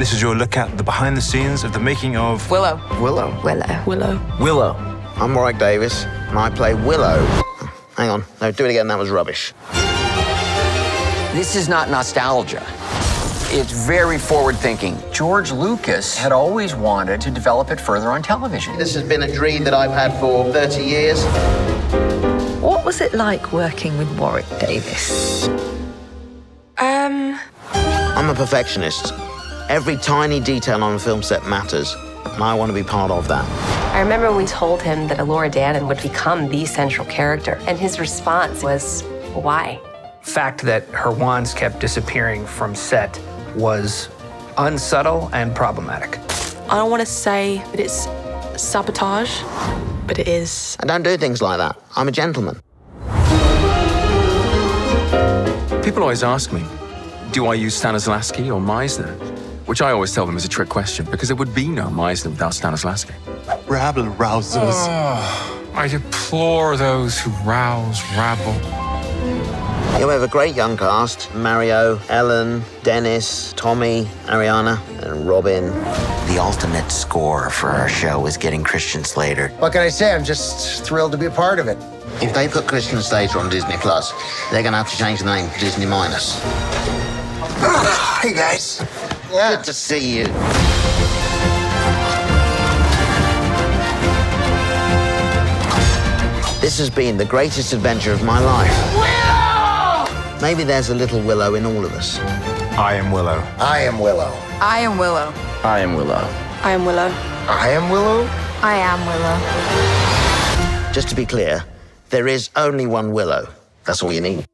This is your look at the behind the scenes of the making of... Willow. Willow. Willow. Willow. Willow. I'm Warwick Davis, and I play Willow. Hang on. No, do it again. That was rubbish. This is not nostalgia. It's very forward-thinking. George Lucas had always wanted to develop it further on television. This has been a dream that I've had for 30 years. What was it like working with Warwick Davis? I'm a perfectionist. Every tiny detail on a film set matters, and I want to be part of that. I remember when we told him that Elora Danan would become the central character, and his response was, why? The fact that her wands kept disappearing from set was unsubtle and problematic. I don't want to say that it's sabotage, but it is. I don't do things like that. I'm a gentleman. People always ask me, do I use Stanislavski or Meisner? Which I always tell them is a trick question, because there would be no Meisner without Stanislavski. Rabble-rousers. I deplore those who rouse rabble. You have a great young cast. Mario, Ellen, Dennis, Tommy, Ariana, and Robin. The ultimate score for our show is getting Christian Slater. What can I say? I'm just thrilled to be a part of it. If they put Christian Slater on Disney+, they're going to have to change the name to Disney-. Hey, guys. Yeah. Good to see you. This has been the greatest adventure of my life. Willow! Maybe there's a little Willow in all of us. I am Willow. I am Willow. I am Willow. I am Willow. I am Willow. I am Willow. I am Willow. Just to be clear, there is only one Willow. That's all you need.